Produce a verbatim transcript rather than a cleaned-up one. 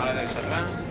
Vale, deixa atrás.